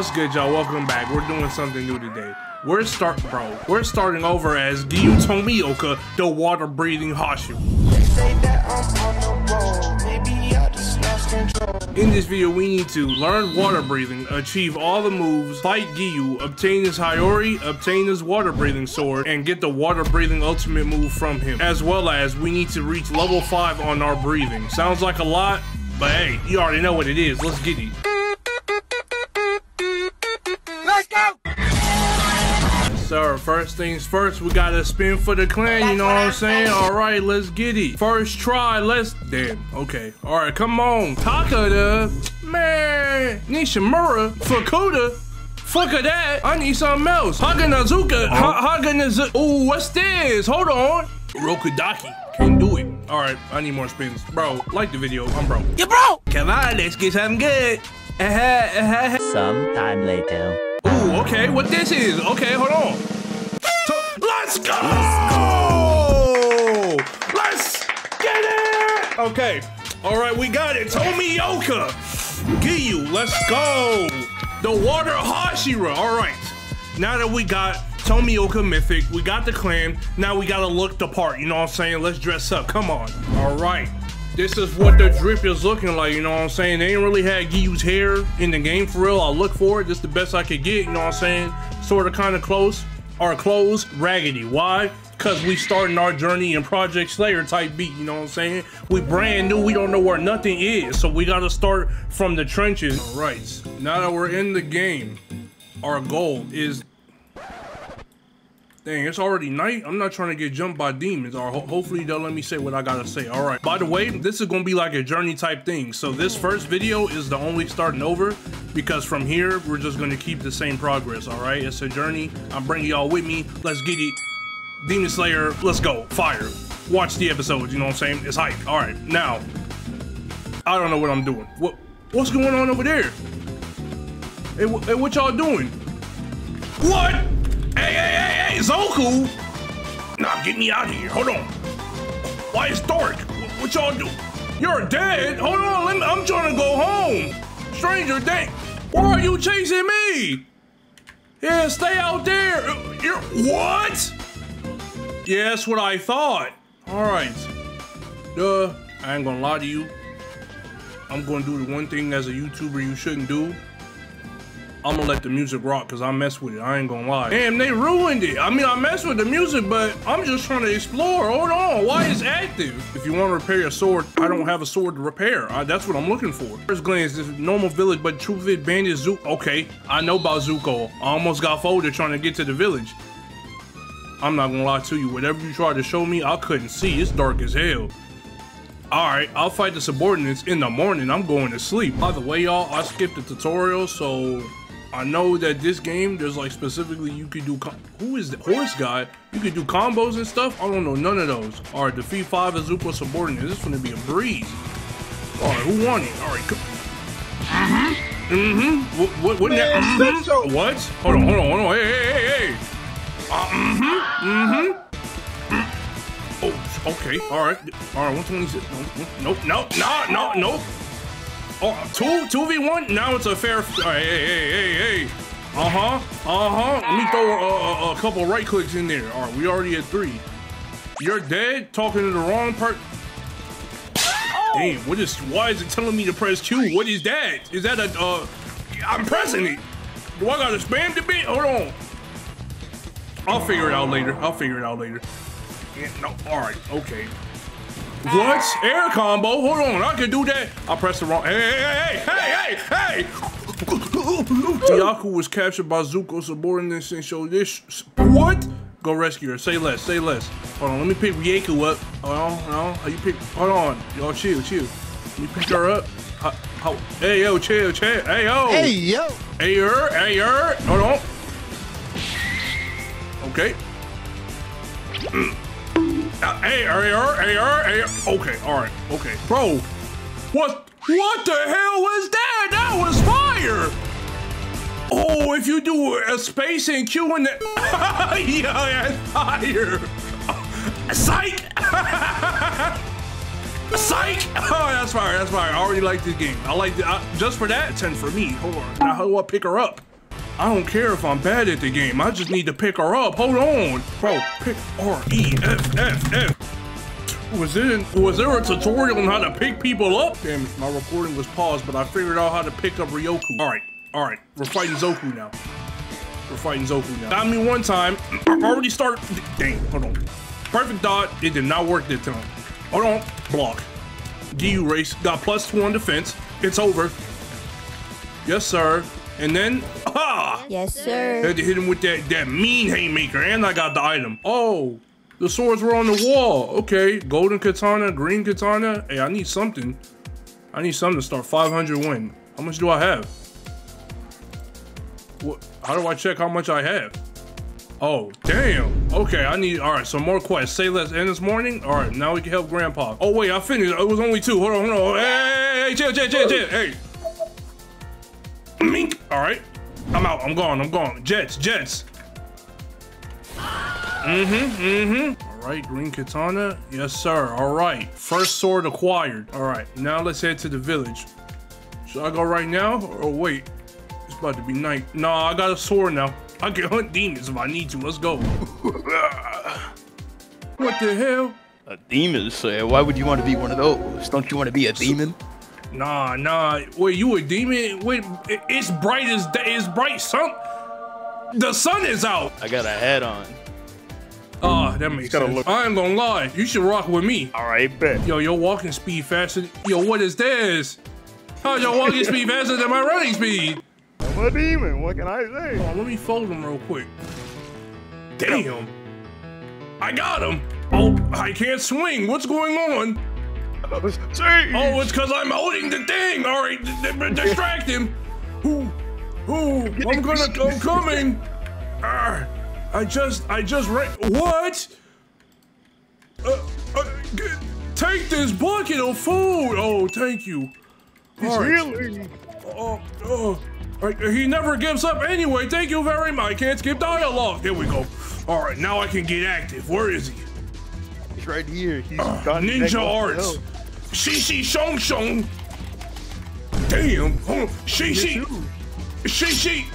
What's good, y'all? Welcome back. We're doing something new today. We're starting over as Giyu Tomioka, the water breathing Hashira. They say that I'm on the road. Maybe I just lost control. In this video, we need to learn water breathing, achieve all the moves, fight Giyu, obtain his Hiori, obtain his water breathing sword, and get the water breathing ultimate move from him. As well as we need to reach level 5 on our breathing. Sounds like a lot, but hey, you already know what it is. Let's get it. So first things first, we gotta spin for the clan, you know what I'm saying? Alright, let's get it. First try, let's... Damn, okay. Alright, come on. Takada, man. Nishimura, Fukuda. Fuck of that. I need something else. Haganazuka, Haganazuka. Ooh, what's this? Hold on. Rokidaki, can't do it. Alright, I need more spins. Bro, like the video, I'm broke. Yeah, bro. Come on, let's get something good. Sometime later. Ooh, okay, what this is? Okay, hold on. Let's go! Let's get it! Okay, all right, we got it. Tomioka, Giyu, let's go. The water Hashira, all right. Now that we got Tomioka Mythic, we got the clan, now we gotta look the part, you know what I'm saying? Let's dress up, come on. All right, this is what the drip is looking like, you know what I'm saying? They ain't really had Giyu's hair in the game for real. I'll look for it. This is the best I could get, you know what I'm saying? Sort of kind of close. Our clothes, raggedy. Why? Because we starting our journey in Project Slayer type beat, you know what I'm saying? We brand new. We don't know where nothing is. So we got to start from the trenches. All right. Now that we're in the game, our goal is... Dang, it's already night. I'm not trying to get jumped by demons. Or hopefully they'll let me say what I gotta say. All right. By the way, this is gonna be like a journey type thing. So this first video is the only starting over, because from here we're just gonna keep the same progress. All right. It's a journey. I'm bringing y'all with me. Let's get it. Demon Slayer. Let's go. Fire. Watch the episodes. You know what I'm saying? It's hype. All right. Now, I don't know what I'm doing. What's going on over there? Hey, what y'all doing? What? Hey, Zoku! Nah, get me out of here. Hold on. Why it's dark? What y'all do? You're dead? Hold on, I'm trying to go home. Stranger, dang. Why are you chasing me? Yeah, stay out there. What? Yeah, that's what I thought. All right. Duh, I ain't gonna lie to you. I'm gonna do the one thing as a YouTuber you shouldn't do. I'm gonna let the music rock because I mess with it. I ain't gonna lie. Damn, they ruined it. I mean, I mess with the music, but I'm just trying to explore. Hold on, why is active? If you want to repair your sword, I don't have a sword to repair. That's what I'm looking for. First glance, this is normal village, but true vid bandit Zook. Okay, I know about Zuko. I almost got folded trying to get to the village. I'm not gonna lie to you. Whatever you tried to show me, I couldn't see. It's dark as hell. All right, I'll fight the subordinates in the morning. I'm going to sleep. By the way, y'all, I skipped the tutorial, so... I know that this game, there's like specifically you could do, who is the horse guy? You could do combos and stuff. I don't know none of those. All right, defeat 5 Azuka subordinates. This is gonna be a breeze. All right, who won it? All right, come. What? Man, what? Hold on. Hey. Oh, okay. All right. 126. Nope. Oh, 2v1? Now it's a fair... Hey. Let me throw a couple right clicks in there. All right, we already at 3. You're dead? Talking to the wrong part. Oh. Damn, why is it telling me to press Q? What is that? Is that a... I'm pressing it. Do I gotta spam the bit? Hold on. I'll figure it out later. Yeah, no, all right, okay. What? Air combo? Hold on, I can do that. I pressed the wrong. Hey! Yaku was captured by Zuko subordinates and showed this. What? Go rescue her. Say less. Hold on, let me pick Ryoku up. Hold on. Y'all chill. Let me pick her up. Hey, yo, chill. Hey, yo. Hey, her. Hold on. Okay. Hey, okay, bro. What the hell was that? That was fire. Oh, if you do a space and Q in the, yeah, that's fire. Psych. Oh, that's fire. I already like this game. I like it just for that. 10 for me. Hold on. Now, how do I pick her up? I don't care if I'm bad at the game. I just need to pick her up. Hold on. Bro, pick R-E-F-F-F. Was there a tutorial on how to pick people up? Damn it, my recording was paused, but I figured out how to pick up Ryoku. All right. We're fighting Zoku now. Got me one time. I already started. Dang, hold on. Perfect dot. It did not work that time. Hold on. Block. Giyu race. Got +2 on defense. It's over. Yes, sir. And then, aha! Yes, sir. Had to hit him with that mean haymaker, and I got the item. Oh, the swords were on the wall. Okay, golden katana, green katana. Hey, I need something. To start 500 win. How much do I have? What? How do I check how much I have? Oh, damn. Okay, I need, all right, some more quests. Say let's end this morning. All right, now we can help Grandpa. Oh, wait, I finished. It was only 2. Hold on. Hey, chill. Hey. Mink. All right, I'm out. I'm gone. Jets. All right, green katana. Yes, sir. All right, first sword acquired. All right, now let's head to the village. Should I go right now? Or wait, it's about to be night. Nah, I got a sword now. I can hunt demons if I need to. Let's go. What the hell? A demon slayer? Why would you want to be one of those? Don't you want to be a demon? Nah. Wait, you a demon? Wait, it's bright as day. It's bright sun. The sun is out. I got a hat on. Ah, that makes sense. Look. I ain't gonna lie. You should rock with me. All right, bet. Yo, your walking speed faster. Yo, what is this? How's your walking speed faster than my running speed? I'm a demon. What can I say? Oh, let me fold him real quick. Damn. I got him. Oh, I can't swing. What's going on? Oh, it's because I'm holding the thing. All right, distract him. I'm coming. I just ran. What? Take this bucket of food. Oh, thank you. He's healing. He never gives up anyway. Thank you very much. I can't skip dialogue. There we go. All right, now I can get active. Where is he? He's right here. He's got ninja arts. Shishi Shong Shong. Damn. Shishi Shong Shong.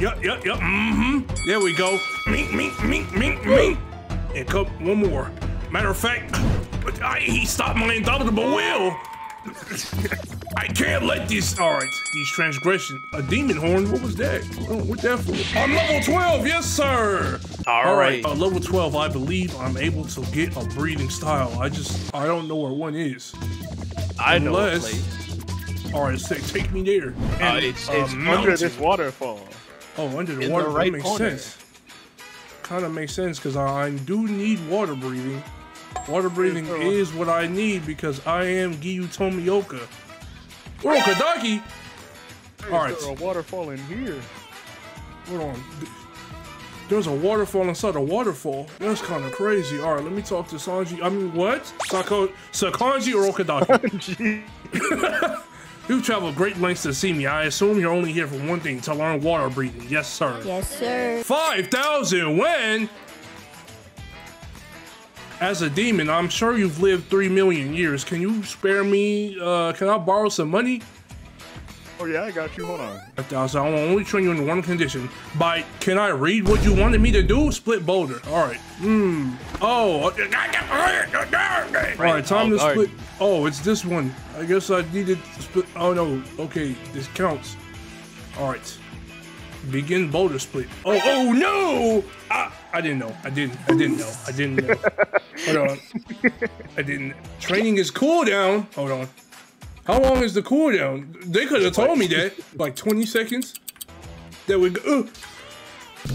Yup. There we go. Mink. And come one more. Matter of fact, he stopped my indomitable will. I can't let these. All right, these transgressions. A demon horn. What was that? Oh, what that for? I'm level 12. Yes, sir. All right. Level 12. I believe I'm able to get a breathing style. I don't know where one is. Unless. All right, take me there. And, it's under this waterfall. Oh, under the waterfall. Right, makes sense. Kind of makes sense because I do need water breathing. Water breathing is what I need because I am Giyu Tomioka. Rokidaki! Alright. There's a waterfall in here. Hold on. There's a waterfall inside a waterfall? That's kind of crazy. Alright, let me talk to Sanji. I mean, what? Sakonji or Rokidaki? You've traveled great lengths to see me. I assume you're only here for one thing, to learn water breathing. Yes, sir. Yes, sir. 5,000 when? As a demon, I'm sure you've lived 3 million years. Can you spare me? Can I borrow some money? Oh yeah, I got you. Hold on. $5,000. I will only train you in one condition. Can I read what you wanted me to do? Split boulder. All right. Oh. All right. Time to split. Oh, it's this one. I guess I needed to split. Oh no. Okay, this counts. All right. Begin boulder split. Oh no! I didn't know. Hold on. I didn't. Training is cooldown. Hold on. How long is the cooldown? They could have told me that. Like 20 seconds? There we go.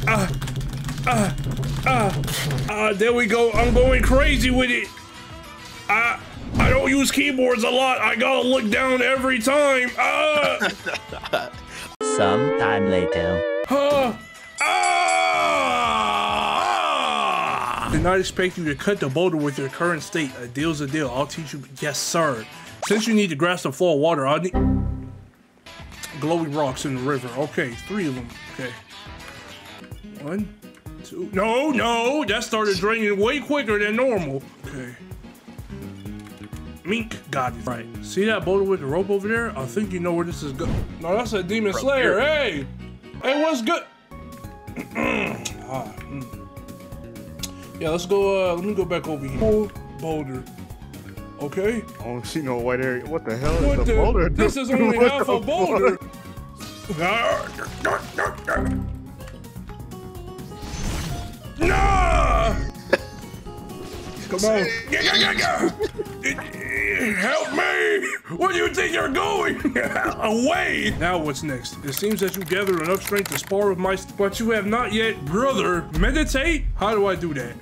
There we go. I'm going crazy with it. I don't use keyboards a lot. I gotta look down every time. Some time later. Did not expect you to cut the boulder with your current state. A deal's a deal. I'll teach you. Yes, sir. Since you need to grasp the flow of water, I need glowy rocks in the river. Okay, 3 of them. Okay. 1, Yes. No, no, that started draining way quicker than normal. Okay. Mink got it. Right. See that boulder with the rope over there? I think you know where this is going. No, that's a Demon Slayer. Hey! Hey, what's good? Yeah, let's go, let me go back over here. Oh, boulder. Okay. I don't see no white area. What the hell is the boulder? This is only half a boulder. Nah! Come on. Help me! Where do you think you're going? Away! Now what's next? It seems that you gathered enough strength to spar with my... But you have not yet, brother. Meditate? How do I do that?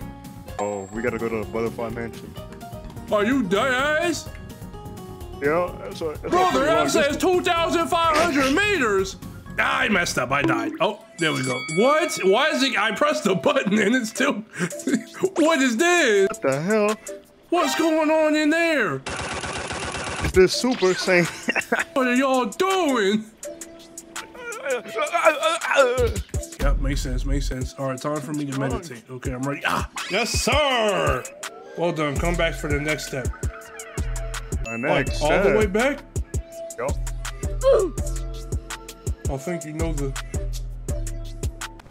Oh, we gotta go to the butterfly mansion. Are you dead-ass? Yeah, that's right. Brother, that says 2,500 meters! I messed up, I died. Oh, there we go. What? Why is it? I pressed the button and it's still... What is this? What the hell? What's going on in there? This Super Saiyan. What are y'all doing? Yep, makes sense, makes sense. All right, time for me to meditate. Okay, I'm ready. Ah, yes, sir! Well done, come back for the next step. All the way back? Yup. I think you know the...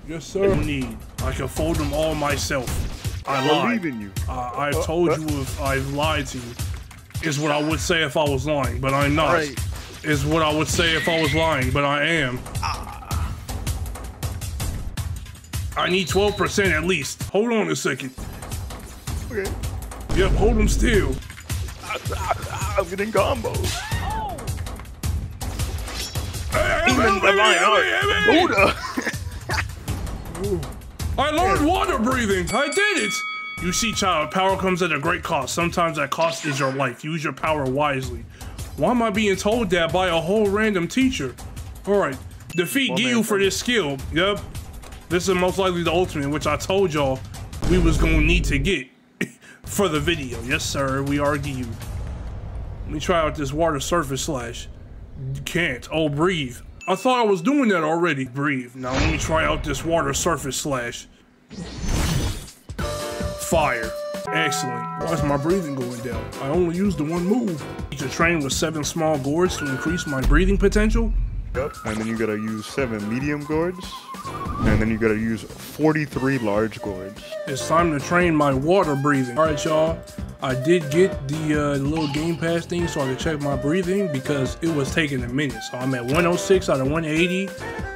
Yes, sir. I can fold them all myself. I lied. Believe in you. I've told you if I've lied to you. Is what I would say if I was lying, but I'm not. Right. Is what I would say if I was lying, but I am. I need 12% at least. Hold on a second. Okay. Yep, hold them still. I'm getting combos. I learned water breathing. I did it. You see, child, power comes at a great cost. Sometimes that cost is your life. Use your power wisely. Why am I being told that by a whole random teacher? All right, defeat Giyu for this skill. Yep, this is most likely the ultimate, which I told y'all we was gonna need to get for the video. Yes, sir. We are Giyu. Let me try out this water surface slash. Can't. Oh, breathe. I thought I was doing that already. Breathe. Now let me try out this water surface slash. Fire. Excellent. Why is my breathing going down? I only used the one move. To train with 7 small gourds to increase my breathing potential. Yep. And then you gotta use 7 medium gourds. And then you gotta use 43 large gourds. It's time to train my water breathing. All right, y'all. I did get the little game pass thing so I could check my breathing because it was taking a minute. So I'm at 106 out of 180.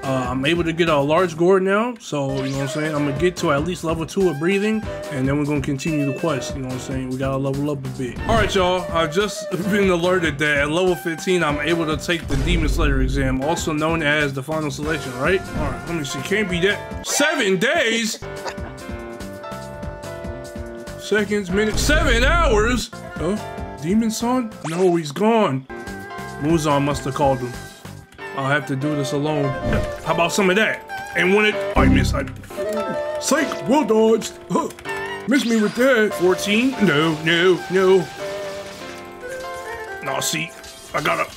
I'm able to get a large gourd now. So, you know what I'm saying? I'm going to get to at least level 2 of breathing. And then we're going to continue the quest. You know what I'm saying? We got to level up a bit. All right, y'all. I've just been alerted that at level 15, I'm able to take the Demon Slayer exam, also known as the Final Selection, right? All right. Let me see. Can't be that. 7 days? Seconds, minutes, 7 hours. Oh, Demon Son? No, he's gone. Muzan must have called him. I'll have to do this alone. How about some of that? And when it, I miss, I psych, well dodged. Huh. Miss me with that. 14? No, no, no. Nah, see, I gotta.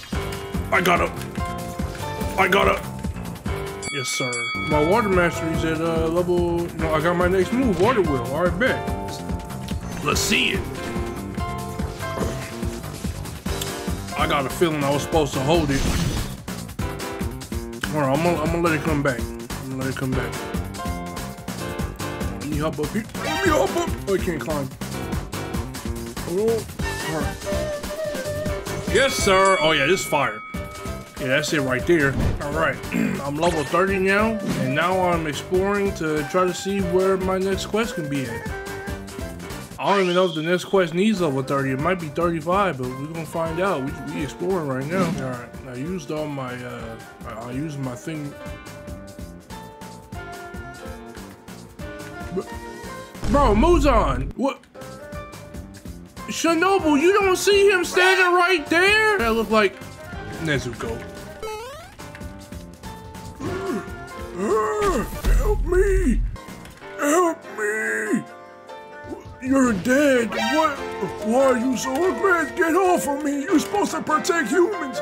Yes, sir. My water mastery's at level. No, I got my next move, water wheel. All right, bet. Let's see it. I got a feeling I was supposed to hold it. All right, I'm gonna let it come back. Let me hop up here. Oh, I can't climb. Oh, all right. Yes, sir. Oh, yeah, this is fire. Yeah, that's it right there. All right, I'm level 30 now, and now I'm exploring to try to see where my next quest can be at. I don't even know if the next quest needs level 30. It might be 35, but we're gonna find out. We exploring right now. All right, I used all my, I used my thing. Bro, Muzan, what? Shinobu, you don't see him standing right there? That look like Nezuko. Help me! Help me! You're dead. What? Why are you so aggressive? Get off of me. You're supposed to protect humans.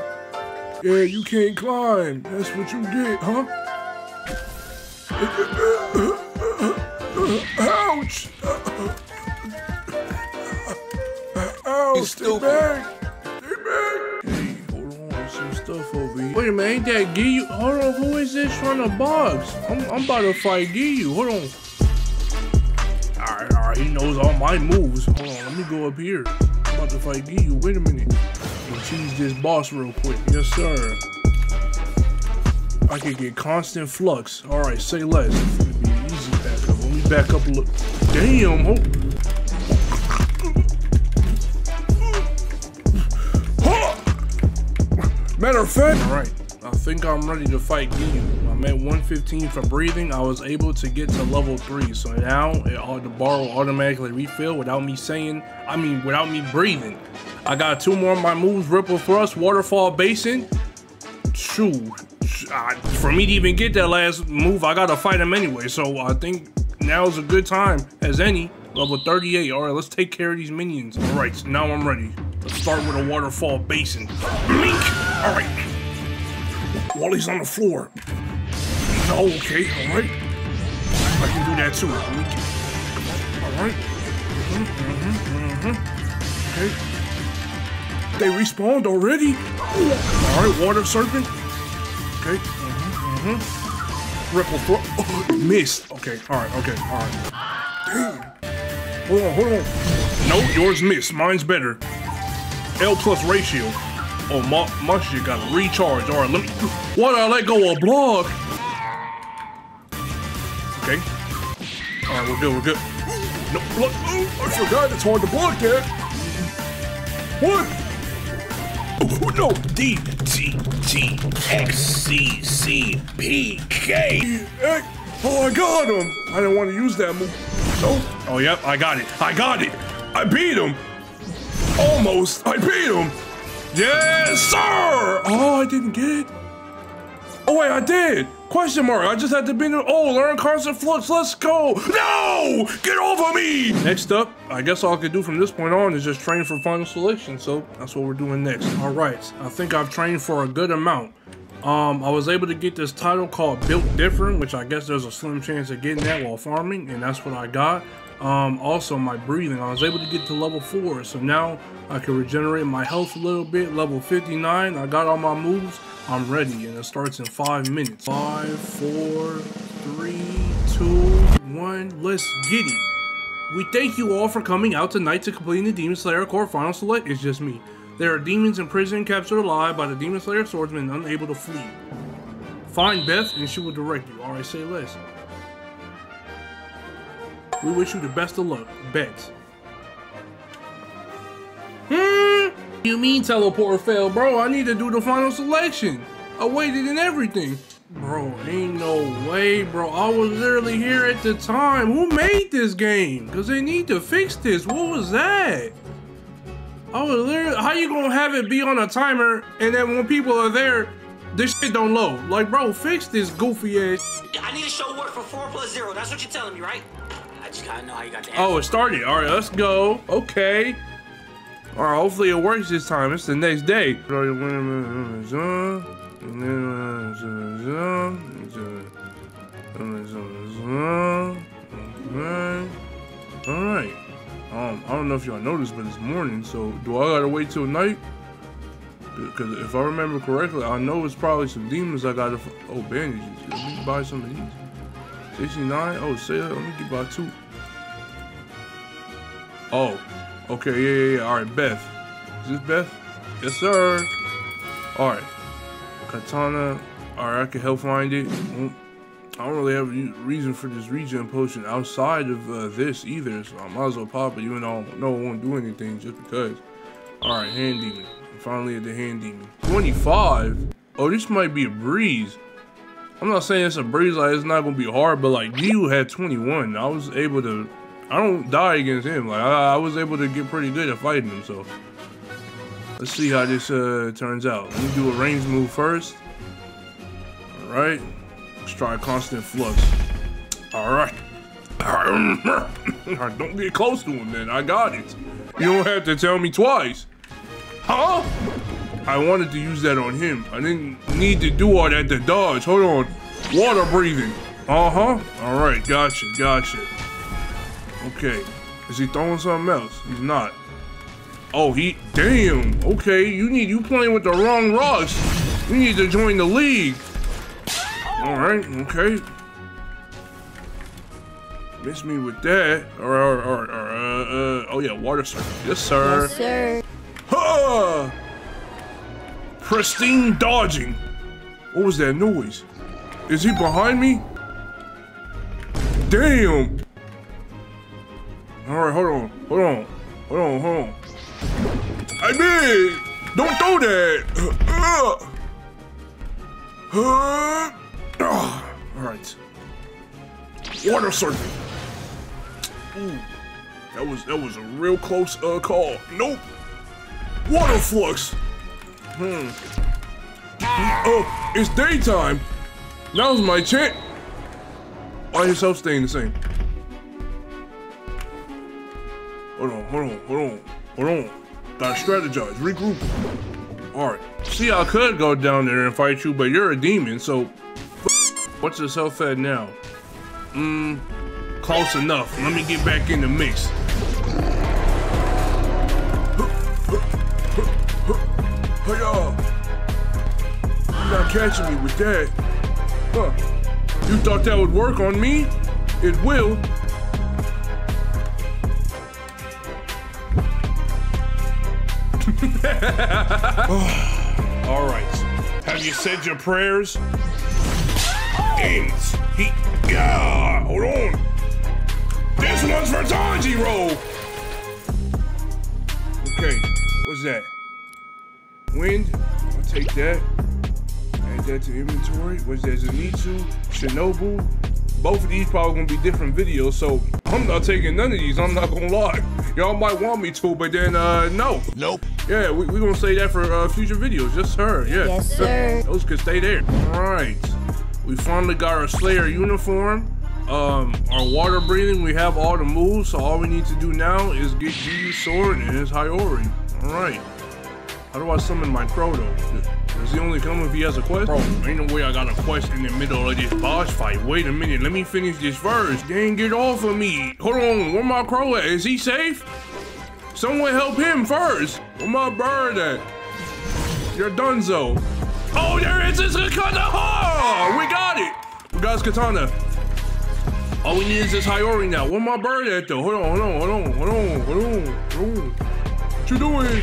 Yeah, you can't climb. That's what you get, huh? Ouch! Ouch! You stupid. Hey, hold on, there's some stuff over here. Wait a minute, ain't that Giyu? Hold on, who is this from the box? I'm about to fight Giyu. Hold on. Alright, he knows all my moves. Hold on, let me go up here. I'm about to fight Giyu. Wait a minute. Let's choose this boss real quick. Yes, sir. I can get constant flux. Alright, say less. It'll be easy back up. Let me back up a look. Damn! Oh. Matter of fact. Alright, I think I'm ready to fight Giyu. I'm at 115 from breathing. I was able to get to level 3. So now the bar will automatically refill without me saying, I mean, without me breathing. I got 2 more of my moves. Ripple Thrust, Waterfall Basin. Shoot. For me to even get that last move, I gotta fight him anyway, so I think now's a good time as any. Level 38. Alright, let's take care of these minions. Alright, so now I'm ready. Let's start with a Waterfall Basin. Mink! Alright. While he's on the floor. Okay, alright. I can do that too. Alright. Okay. They respawned already? Alright, Water Serpent. Okay. Ripple throw. Oh, missed. Okay. All right. Okay. All right. Damn. Hold on. Hold on. No, yours missed. Mine's better. L plus ratio. Oh, my shit got to recharge. All right. Let me. Why did I let go of block? Okay. All right. We're good. We're good. No, look. Oh, I forgot. It's hard to block that. What? Oh, no, D, T, T, X, C, C, P, K. Oh, I got him. I didn't want to use that move. No. Oh, yep, I got it. I got it. I beat him. Almost. I beat him. Yes, sir. Oh, I didn't get it. Oh, wait, I did. Question mark. I just had to be in. Oh, learn constant flux. Let's go. No! Get over me! Next up, I guess all I could do from this point on is just train for Final Selection. So that's what we're doing next. All right. I think I've trained for a good amount. I was able to get this title called Built Different, which I guess there's a slim chance of getting that while farming. And that's what I got. Also, my breathing. I was able to get to level 4. So now I can regenerate my health a little bit. Level 59. I got all my moves. I'm ready, and it starts in 5 minutes. 5, 4, 3, 2, 1. Let's get it. We thank you all for coming out tonight to completing the Demon Slayer Core Final Select. It's just me. There are demons in prison, captured alive by the Demon Slayer swordsman, unable to flee. Find Beth, and she will direct you. All right, say less. We wish you the best of luck, Beth. You mean teleport fail, bro? I need to do the Final Selection. I waited and everything. Bro, ain't no way, bro. I was literally here at the time. Who made this game? Because they need to fix this. What was that? I was literally... How you going to have it be on a timer and then when people are there, this shit don't load? Like, bro, fix this goofy ass. I need to show work for 4 plus 0. That's what you're telling me, right? I just got to know how you got the answer. Oh, it started. All right, let's go. Okay. Alright, hopefully it works this time. It's the next day. Alright. I don't know if y'all noticed, but it's morning, so do I gotta wait till night? Because if I remember correctly, I know it's probably some demons I gotta... Oh, bandages. Let me buy some of these. 69? Oh, say that. Let me get by 2. Oh. Okay, yeah. All right, Beth. Is this Beth? Yes, sir. All right. Katana. All right, I can help find it. I don't really have a reason for this regen potion outside of this either, so I might as well pop it, even though I know it won't do anything just because. All right, hand demon. I'm finally at the hand demon. 25? Oh, this might be a breeze. I'm not saying it's a breeze, like it's not going to be hard, but like Giyu had 21. I was able to... I don't die against him. Like I was able to get pretty good at fighting him. So let's see how this turns out. Let me do a range move first. All right. Let's try constant flux. All right. Don't get close to him, man. I got it. You don't have to tell me twice. Huh? I wanted to use that on him. I didn't need to do all that to dodge. Hold on. Water breathing. All right. Gotcha. Okay. Is he throwing something else? He's not. Oh, he... Damn. Okay, you playing with the wrong Russ. You need to join the league. Alright, okay. Miss me with that. Alright. Oh, yeah, water serpent. Yes, sir. Yes, sir. Ha! Pristine dodging. What was that noise? Is he behind me? Damn. Alright, hold on. I mean, don't throw that. Alright. Water serpent. Ooh. That was a real close call. Nope. Water flux. Oh, it's daytime. Now's my chance. Why is his health staying the same? Hold on. Gotta strategize, regroup. Alright. See, I could go down there and fight you, but you're a demon, so... What's his health at now? Close enough. Let me get back in the mix. Hey, y'all. You're not catching me with that. Huh. You thought that would work on me? It will. All right. Have you said your prayers? Ends. He... Yeah, hold on. This one's for Tanjiro. Okay, what's that? Wind, I'll take that. Add that to inventory. What's that? Zenitsu, Shinobu. Both of these probably gonna be different videos, so I'm not taking none of these, I'm not gonna lie. Y'all might want me to, but then, no. Nope. Yeah, we gonna say that for future videos, yes sir, yeah. Yes sir. Those could stay there. All right, we finally got our Slayer uniform. Our water breathing, we have all the moves, so all we need to do now is get Giyu's sword and his Hiori. All right. How do I summon my crow though? Does he only come if he has a quest? Bro, ain't no way I got a quest in the middle of this boss fight. Wait a minute, let me finish this first. Dang, get off of me. Hold on, where my crow at? Is he safe? Someone help him first. Where my bird at? You're donezo. Oh, there is his katana. Oh, we got it. We got his katana. All we need is this Hiori now. Where my bird at though? Hold on. What you doing?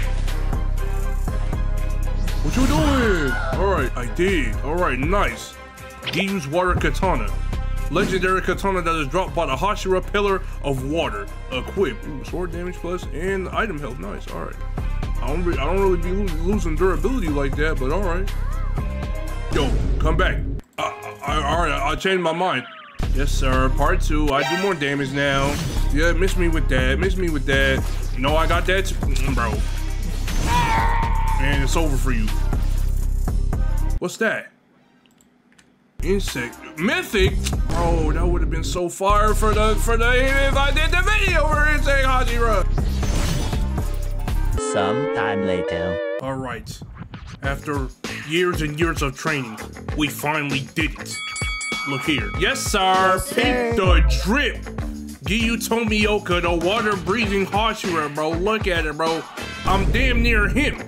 What you doing? Alright, I did. Alright, nice. Giyu's water katana. Legendary katana that is dropped by the Hashira pillar of water. Equip. Ooh, sword damage plus and item health. Nice. Alright. I don't really be losing durability like that, but alright. Yo, come back. Alright, I changed my mind. Yes, sir. Part 2. I do more damage now. Yeah, miss me with that. No, I got that. Bro. Man, it's over for you. What's that? Insect mythic? Bro, that would have been so fire for the if I did the video for Insect Hashira. Sometime later. All right. After years and years of training, we finally did it. Look here. Yes, sir. Yes, pick the drip. Giyu Tomioka, the water breathing Hashira, bro. Look at it, bro. I'm damn near him.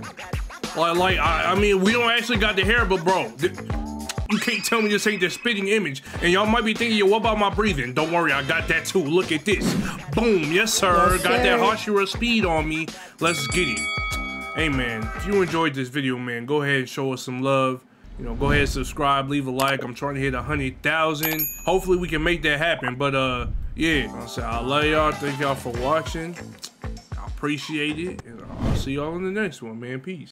I mean, we don't actually got the hair, but bro, you can't tell me this ain't the spitting image. And y'all might be thinking, yo, what about my breathing? Don't worry, I got that too. Look at this. Boom, yes sir. Yes, got sir. That Hashira speed on me. Let's get it. Hey man, if you enjoyed this video, man, go ahead and show us some love. You know, go ahead, subscribe, leave a like. I'm trying to hit 100,000. Hopefully we can make that happen. But yeah, so I love y'all. Thank y'all for watching. I appreciate it. And I'll see y'all in the next one, man. Peace.